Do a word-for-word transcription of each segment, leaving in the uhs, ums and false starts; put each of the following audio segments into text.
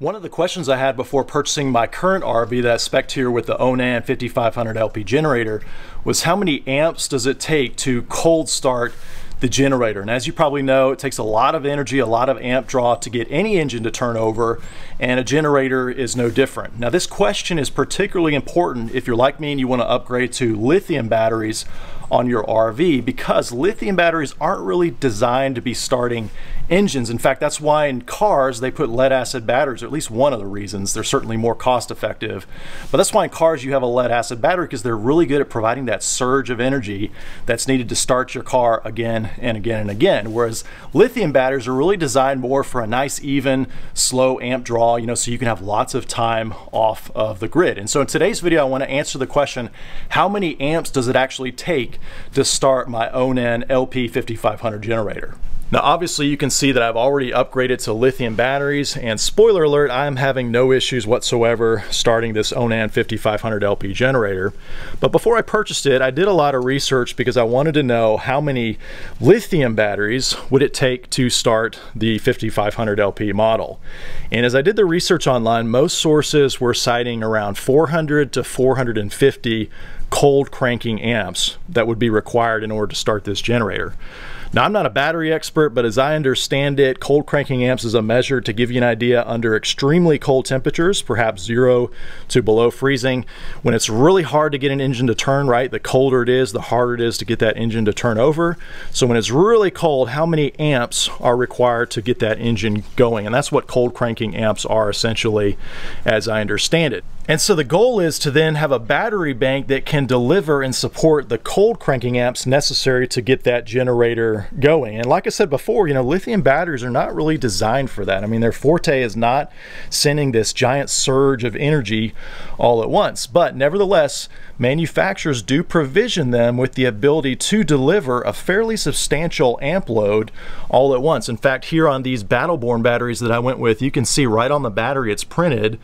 One of the questions I had before purchasing my current R V that I spec'd here with the Onan fifty-five hundred L P generator was how many amps does it take to cold start the generator. And as you probably know, it takes a lot of energy, a lot of amp draw to get any engine to turn over, and a generator is no different. Now this question is particularly important if you're like me and you want to upgrade to lithium batteries on your R V, because lithium batteries aren't really designed to be starting engines. In fact, that's why in cars they put lead acid batteries, or at least one of the reasons. They're certainly more cost effective, but that's why in cars you have a lead acid battery, because they're really good at providing that surge of energy that's needed to start your car again and again and again. Whereas lithium batteries are really designed more for a nice even slow amp draw, you know, so you can have lots of time off of the grid. And so in today's video I want to answer the question, how many amps does it actually take to start my Onan L P fifty-five hundred generator? Now obviously you can see that I've already upgraded to lithium batteries, and spoiler alert, I'm having no issues whatsoever starting this Onan fifty-five hundred L P generator. But before I purchased it, I did a lot of research because I wanted to know how many lithium batteries would it take to start the fifty-five hundred L P model. And as I did the research online, most sources were citing around four hundred to four hundred fifty cold cranking amps that would be required in order to start this generator. Now, I'm not a battery expert, but as I understand it, cold cranking amps is a measure to give you an idea under extremely cold temperatures, perhaps zero to below freezing, when it's really hard to get an engine to turn, right? The colder it is, the harder it is to get that engine to turn over. So when it's really cold, how many amps are required to get that engine going? And that's what cold cranking amps are essentially, as I understand it. And so the goal is to then have a battery bank that can deliver and support the cold cranking amps necessary to get that generator going. And like I said before, you know, lithium batteries are not really designed for that. I mean, their forte is not sending this giant surge of energy all at once. But nevertheless, manufacturers do provision them with the ability to deliver a fairly substantial amp load all at once. In fact, here on these Battle Born batteries that I went with, you can see right on the battery it's printed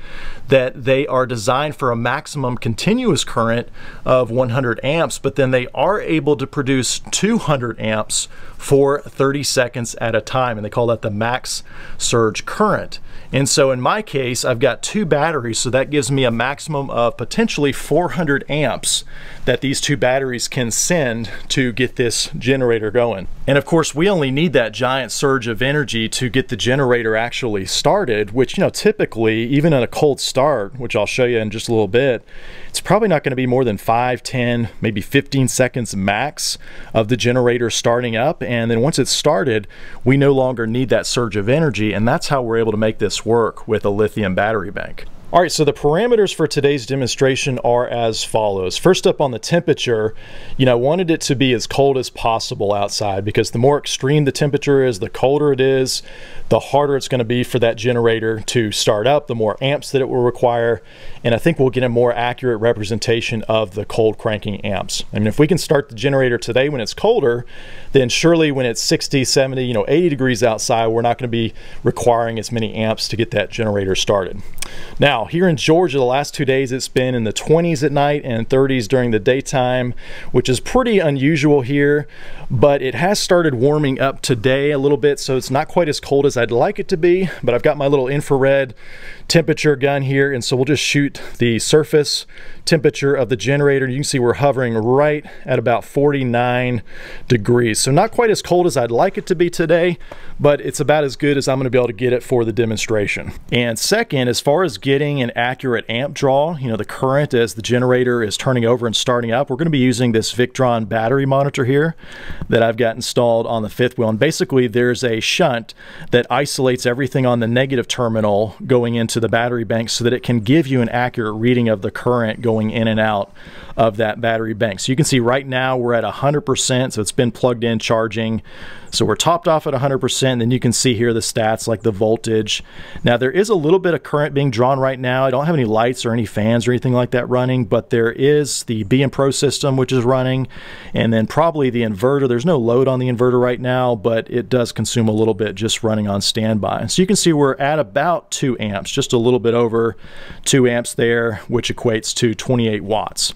that they are designed for a maximum continuous current of one hundred amps, but then they are able to produce two hundred amps for thirty seconds at a time, and they call that the max surge current. And so in my case, I've got two batteries, so that gives me a maximum of potentially four hundred amps that these two batteries can send to get this generator going. And of course, we only need that giant surge of energy to get the generator actually started, which, you know, typically, even at a cold start, which I'll show you in just a little bit, it's probably not going to be more than five, ten, maybe fifteen seconds max of the generator starting up. And then once it's started, we no longer need that surge of energy, and that's how we're able to make this work with a lithium battery bank. All right, so the parameters for today's demonstration are as follows. First up, on the temperature, you know, I wanted it to be as cold as possible outside, because the more extreme the temperature is, the colder it is, the harder it's going to be for that generator to start up, the more amps that it will require, and I think we'll get a more accurate representation of the cold cranking amps. I mean, if we can start the generator today when it's colder, then surely when it's sixty, seventy, you know, eighty degrees outside, we're not going to be requiring as many amps to get that generator started. Now, here in Georgia, the last two days it's been in the twenties at night and thirties during the daytime, which is pretty unusual here, but it has started warming up today a little bit, so it's not quite as cold as I'd like it to be. But I've got my little infrared temperature gun here, and so we'll just shoot the surface temperature of the generator. You can see we're hovering right at about forty-nine degrees, so not quite as cold as I'd like it to be today, but it's about as good as I'm going to be able to get it for the demonstration. And second, as far as getting an accurate amp draw, you know, the current as the generator is turning over and starting up, we're going to be using this Victron battery monitor here that I've got installed on the fifth wheel. And basically there's a shunt that isolates everything on the negative terminal going into the battery bank so that it can give you an accurate reading of the current going in and out of that battery bank. So you can see right now we're at one hundred percent, so it's been plugged in charging. So we're topped off at one hundred percent. Then you can see here the stats like the voltage. Now there is a little bit of current being drawn right now. I don't have any lights or any fans or anything like that running, but there is the B M Pro system which is running, and then probably the inverter. There's no load on the inverter right now, but it does consume a little bit just running on standby. So you can see we're at about two amps, just a little bit over two amps there, which equates to twenty-eight watts.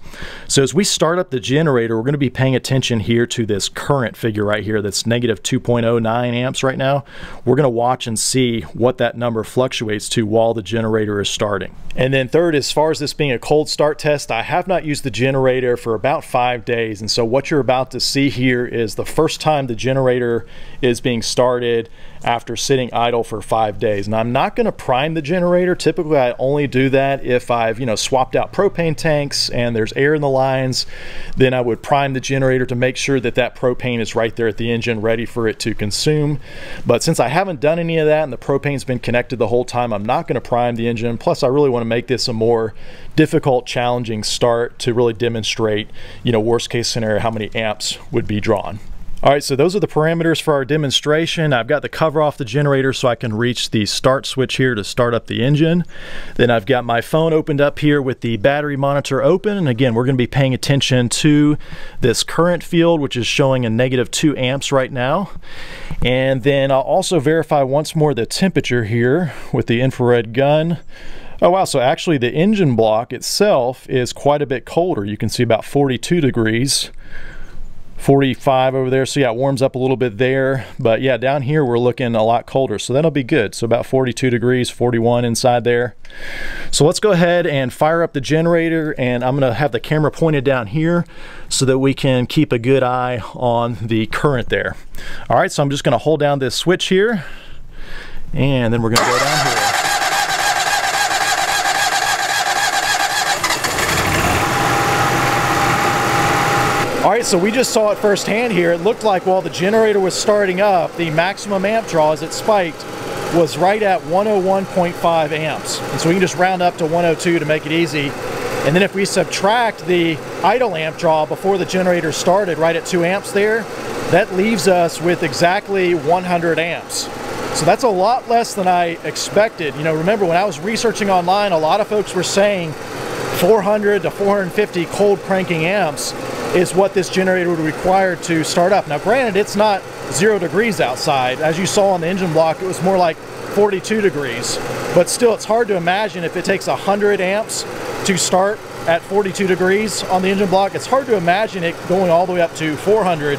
So as we start up the generator, we're going to be paying attention here to this current figure right here that's negative two point oh nine amps right now. We're going to watch and see what that number fluctuates to while the generator is starting. And then third, as far as this being a cold start test, I have not used the generator for about five days. And so what you're about to see here is the first time the generator is being started after sitting idle for five days. And I'm not going to prime the generator. Typically, I only do that if I've, you know, swapped out propane tanks and there's air in the lines. Then I would prime the generator to make sure that that propane is right there at the engine ready for it to consume. But since I haven't done any of that and the propane's been connected the whole time, I'm not going to prime the engine. Plus, I really want to make this a more difficult, challenging start to really demonstrate, you know, worst case scenario, how many amps would be drawn. All right, so those are the parameters for our demonstration. I've got the cover off the generator so I can reach the start switch here to start up the engine. Then I've got my phone opened up here with the battery monitor open. And again, we're gonna be paying attention to this current field, which is showing a negative two amps right now. And then I'll also verify once more the temperature here with the infrared gun. Oh wow, so actually the engine block itself is quite a bit colder. You can see about forty-two degrees. forty-five over there, so yeah, it warms up a little bit there, but yeah, down here we're looking a lot colder, so that'll be good. So about forty-two degrees, forty-one inside there. So let's go ahead and fire up the generator, and I'm gonna have the camera pointed down here so that we can keep a good eye on the current there. All right, so I'm just gonna hold down this switch here, and then we're gonna go down here. All right, so we just saw it firsthand here. It looked like while the generator was starting up, the maximum amp draw as it spiked was right at one oh one point five amps. And so we can just round up to one oh two to make it easy. And then if we subtract the idle amp draw before the generator started right at two amps there, that leaves us with exactly one hundred amps. So that's a lot less than I expected. You know, remember when I was researching online, a lot of folks were saying four hundred to four hundred fifty cold cranking amps is what this generator would require to start up. Now granted, it's not zero degrees outside. As you saw on the engine block, it was more like forty-two degrees, but still it's hard to imagine if it takes one hundred amps to start at forty-two degrees on the engine block. It's hard to imagine it going all the way up to four hundred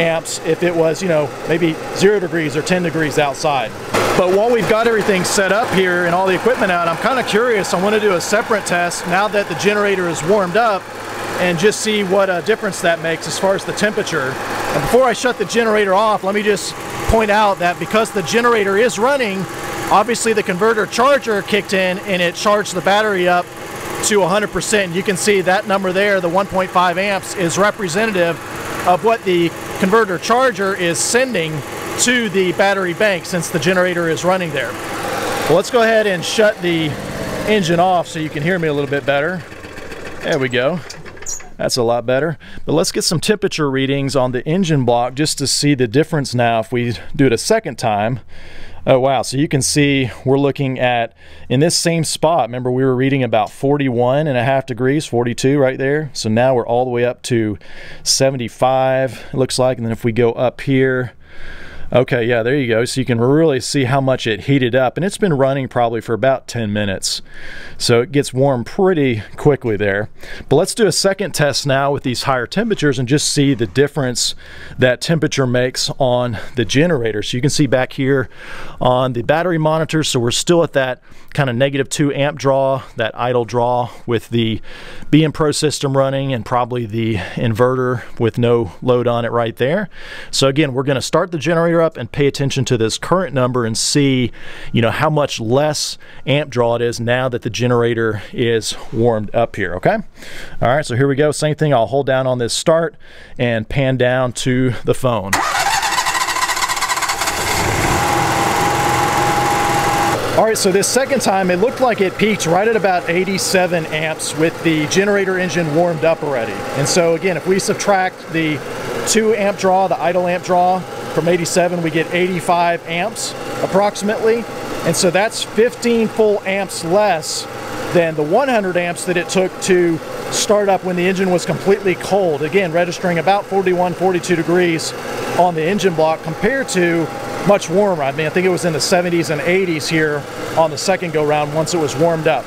amps if it was, you know, maybe zero degrees or ten degrees outside. But while we've got everything set up here and all the equipment out, I'm kind of curious. I want to do a separate test now that the generator is warmed up and just see what a difference that makes as far as the temperature. And before I shut the generator off, let me just point out that because the generator is running, obviously the converter charger kicked in and it charged the battery up to one hundred percent. You can see that number there, the one point five amps, is representative of what the converter charger is sending to the battery bank since the generator is running there. Well, let's go ahead and shut the engine off so you can hear me a little bit better. There we go. That's a lot better. But let's get some temperature readings on the engine block just to see the difference now if we do it a second time. Oh wow, so you can see we're looking at, in this same spot, remember we were reading about forty-one and a half degrees, forty-two right there. So now we're all the way up to seventy-five, it looks like. And then if we go up here, okay, yeah, there you go. So you can really see how much it heated up, and it's been running probably for about ten minutes. So it gets warm pretty quickly there. But let's do a second test now with these higher temperatures and just see the difference that temperature makes on the generator. So you can see back here on the battery monitor, so we're still at that kind of negative two amp draw, that idle draw with the B M Pro system running and probably the inverter with no load on it right there. So again, we're gonna start the generator up and pay attention to this current number and see, you know, how much less amp draw it is now that the generator is warmed up here. Okay, all right, so here we go. Same thing, I'll hold down on this start and pan down to the phone. All right, so this second time it looked like it peaked right at about eighty-seven amps with the generator engine warmed up already. And so again, if we subtract the two amp draw, the idle amp draw, from eighty-seven, we get eighty-five amps approximately. And so that's fifteen full amps less than the one hundred amps that it took to start up when the engine was completely cold. Again, registering about forty-one, forty-two degrees on the engine block compared to much warmer. I mean, I think it was in the seventies and eighties here on the second go round once it was warmed up.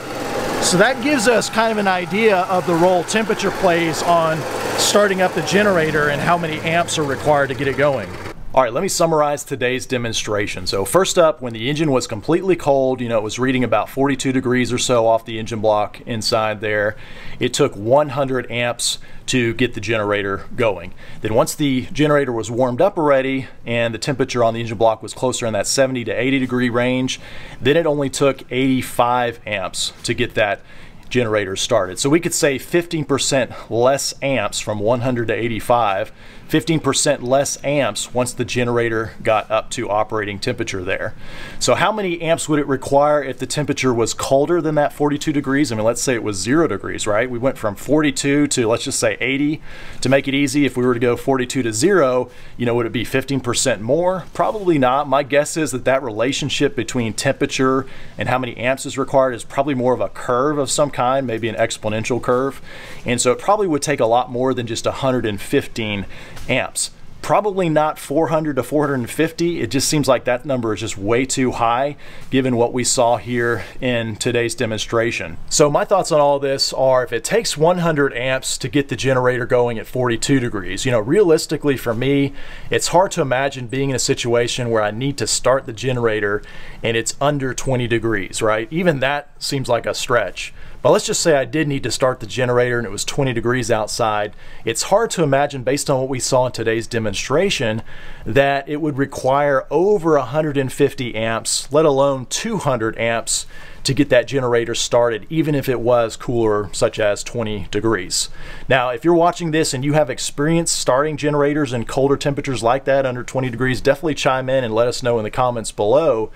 So that gives us kind of an idea of the role temperature plays on starting up the generator and how many amps are required to get it going. All right, let me summarize today's demonstration. So first up, when the engine was completely cold, you know, it was reading about forty-two degrees or so off the engine block inside there. It took one hundred amps to get the generator going. Then once the generator was warmed up already and the temperature on the engine block was closer in that seventy to eighty degree range, then it only took eighty-five amps to get that generator started. So we could save fifteen percent less amps from one hundred to eighty-five, fifteen percent less amps once the generator got up to operating temperature there. So how many amps would it require if the temperature was colder than that forty-two degrees? I mean, let's say it was zero degrees, right? We went from forty-two to, let's just say, eighty. To make it easy, if we were to go forty-two to zero, you know, would it be fifteen percent more? Probably not. My guess is that that relationship between temperature and how many amps is required is probably more of a curve of some kind, maybe an exponential curve. And so it probably would take a lot more than just one hundred fifteen amps. Probably not four hundred to four hundred fifty. It just seems like that number is just way too high given what we saw here in today's demonstration. So my thoughts on all this are, if it takes one hundred amps to get the generator going at forty-two degrees, you know, realistically for me, it's hard to imagine being in a situation where I need to start the generator and it's under twenty degrees, right? Even that seems like a stretch. But let's just say I did need to start the generator and it was twenty degrees outside. It's hard to imagine, based on what we saw in today's demonstration, that it would require over one hundred fifty amps, let alone two hundred amps, to get that generator started, even if it was cooler, such as twenty degrees. Now, if you're watching this and you have experience starting generators in colder temperatures like that, under twenty degrees, definitely chime in and let us know in the comments below.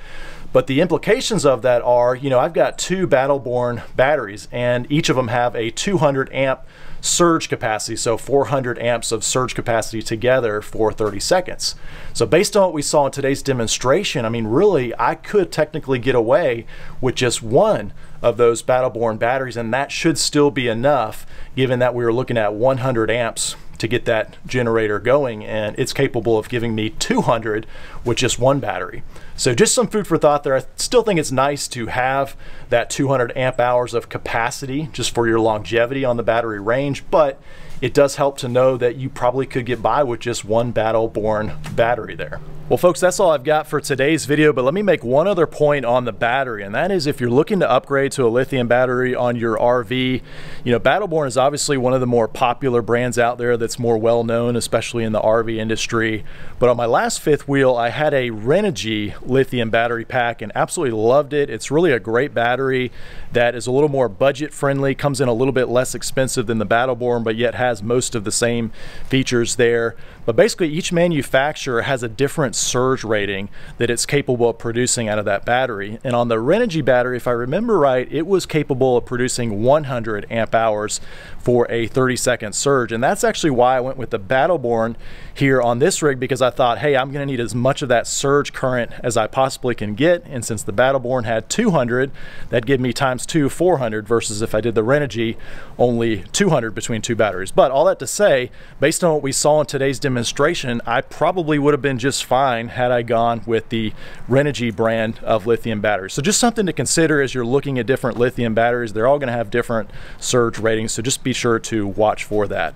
But the implications of that are, you know, I've got two Battle Born batteries and each of them have a two hundred amp surge capacity, so four hundred amps of surge capacity together for thirty seconds. So based on what we saw in today's demonstration, I mean, really, I could technically get away with just one of those Battle Born batteries, and that should still be enough, given that we were looking at one hundred amps to get that generator going, and it's capable of giving me two hundred with just one battery. So just some food for thought there. I still think it's nice to have that two hundred amp hours of capacity just for your longevity on the battery range, but it does help to know that you probably could get by with just one Battle Born battery there. Well, folks, that's all I've got for today's video, but let me make one other point on the battery, and that is, if you're looking to upgrade to a lithium battery on your R V, you know, Battle Born is obviously one of the more popular brands out there that's more well-known, especially in the R V industry. But on my last fifth wheel, I had a Renogy lithium battery pack and absolutely loved it. It's really a great battery that is a little more budget-friendly, comes in a little bit less expensive than the Battle Born, but yet has Has most of the same features there. But basically, each manufacturer has a different surge rating that it's capable of producing out of that battery. And on the Renogy battery, if I remember right, it was capable of producing one hundred amp hours for a thirty second surge. And that's actually why I went with the Battle Born here on this rig, because I thought, hey, I'm gonna need as much of that surge current as I possibly can get. And since the Battle Born had two hundred, that gave me times two, four hundred, versus if I did the Renogy, only two hundred between two batteries. But all that to say, based on what we saw in today's demonstration, I probably would have been just fine had I gone with the Renogy brand of lithium batteries. So just something to consider as you're looking at different lithium batteries. They're all going to have different surge ratings, so just be sure to watch for that.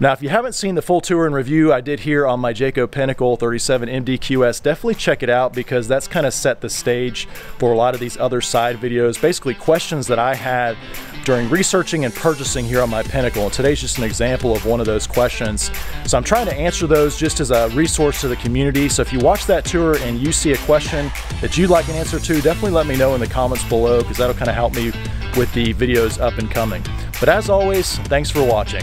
Now, if you haven't seen the full tour and review I did here on my Jayco Pinnacle thirty-seven M D Q S, definitely check it out, because that's kind of set the stage for a lot of these other side videos, basically questions that I had during researching and purchasing here on my Pinnacle. And today's just an example of one of those questions. So I'm trying to answer those just as a resource to the community. So if you watch that tour and you see a question that you'd like an answer to, definitely let me know in the comments below, because that'll kind of help me with the videos up and coming. But as always, thanks for watching.